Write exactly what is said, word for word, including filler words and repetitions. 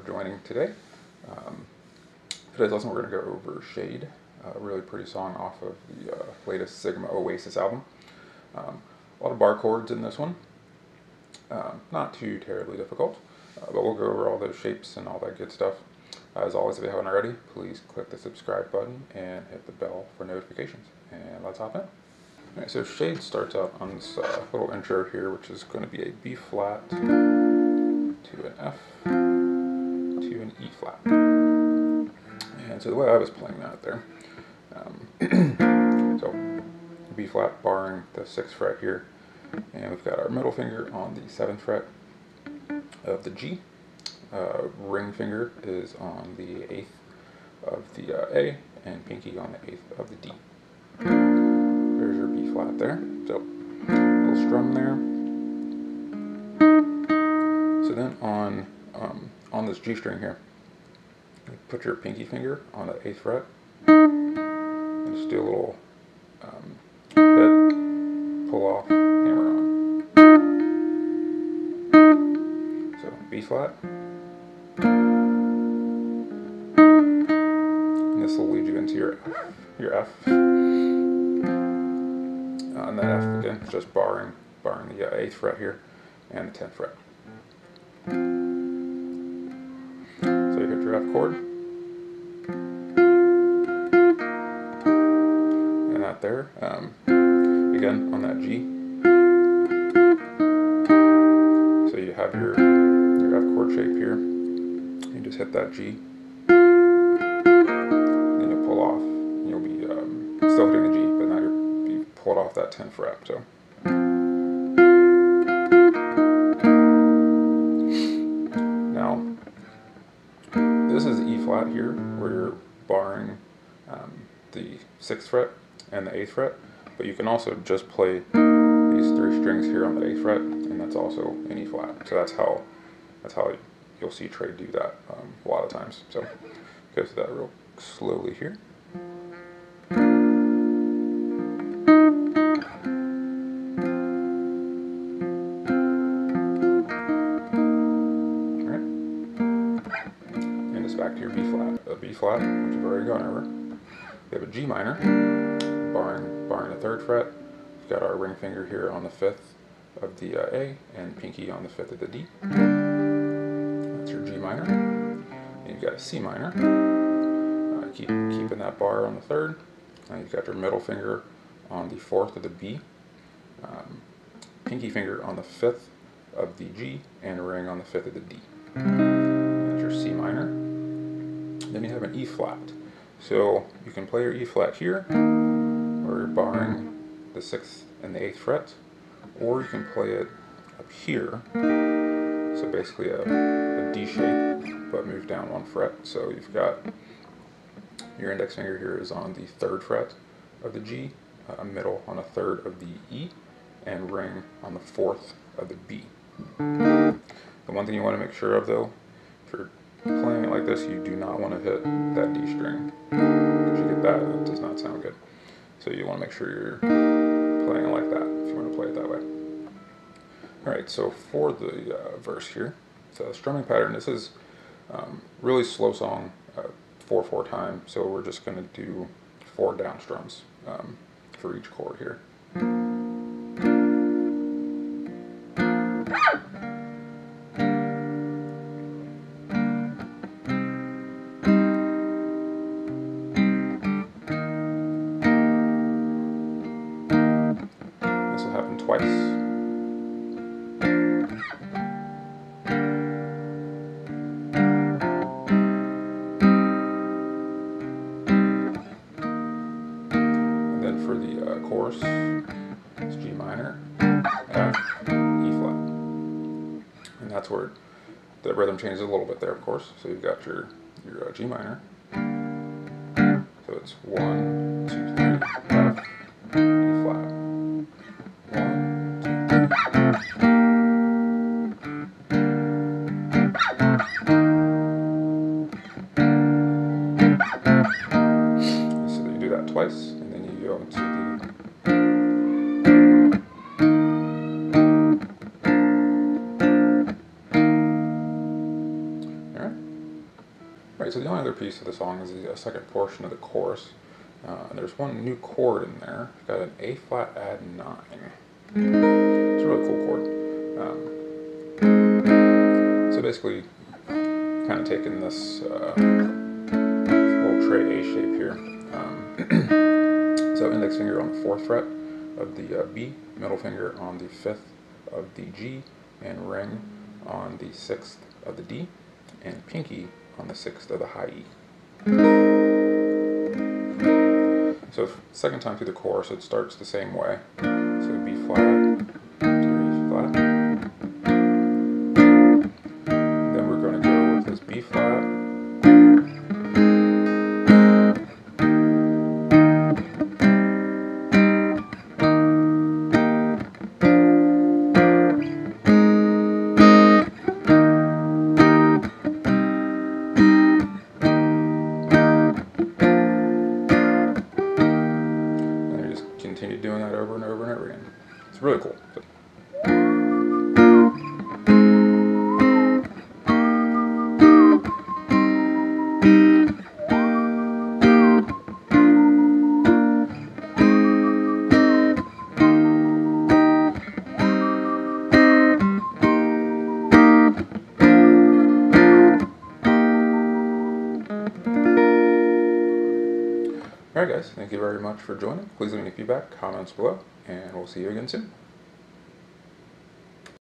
for joining today. Um, today's lesson we're going to go over Shade, a really pretty song off of the uh, latest Sigma Oasis album. Um, a lot of bar chords in this one, um, not too terribly difficult, uh, but we'll go over all those shapes and all that good stuff. As always, if you haven't already, please click the subscribe button and hit the bell for notifications. And let's hop in. All right, so Shade starts out on this uh, little intro here, which is going to be a B flat to an F to an E flat. And so the way I was playing that there, um, so B flat barring the sixth fret here, and we've got our middle finger on the seventh fret of the G. Uh, ring finger is on the eighth of the uh, A, and pinky on the eighth of the D. There's your B flat there. So, little strum there. So then on um, on this G string here, you put your pinky finger on the eighth fret, and just do a little um, hit, pull off, hammer on. So B flat. This will lead you into your F, your F, uh, and that F again is just barring, barring the uh, eighth fret here and the tenth fret. So you hit your F chord, and that there, um, again on that G. So you have your your F chord shape here. You just hit that G. Still hitting the G, but now you're, you pulled off that tenth fret. So, now this is E flat here, where you're barring um, the sixth fret and the eighth fret, but you can also just play these three strings here on the eighth fret, and that's also an E flat. So that's how that's how you'll see Trey do that um, a lot of times. So go through that real slowly here. Back to your B flat, a B flat, which we've already gone over. We have a G minor, barring barring the third fret. We've got our ring finger here on the fifth of the uh, A, and pinky on the fifth of the D. That's your G minor. And you've got a C minor. Uh, keep keeping that bar on the third. And you've got your middle finger on the fourth of the B, um, pinky finger on the fifth of the G, and a ring on the fifth of the D. That's your C minor. Then you have an E flat. So you can play your E flat here, where you're barring the sixth and the eighth fret, or you can play it up here. So basically a, a D shape, but move down one fret. So you've got your index finger here is on the third fret of the G, uh, middle on a third of the E, and ring on the fourth of the B. The one thing you want to make sure of though, if you're playing it like this, you do not want to hit that D string. If you get that, it does not sound good. So you want to make sure you're playing it like that, if you want to play it that way. Alright, so for the uh, verse here, the strumming pattern, this is um, really slow song, four four uh, time, so we're just going to do four down strums um, for each chord here. Twice. And then for the uh, chorus, it's G minor, F, E flat. And that's where the rhythm changes a little bit there, of course. So you've got your, your uh, G minor. So it's one, two, three, F, E flat. Twice, and then you go into the. Alright. Alright, so the only other piece of the song is the second portion of the chorus. Uh, and there's one new chord in there. It's got an A flat add nine. It's a really cool chord. Um, so basically, kind of taking this uh, little Trey A shape here. Um, so index finger on the fourth fret of the uh, B, middle finger on the fifth of the G, and ring on the sixth of the D, and pinky on the sixth of the high E. So second time through the chorus, it starts the same way. So B flat, three flat. And then we're going to go with this B flat. Continue doing that over and over and over again. It's really cool. Alright guys, thank you very much for joining. Please leave any feedback, comments below, and we'll see you again soon.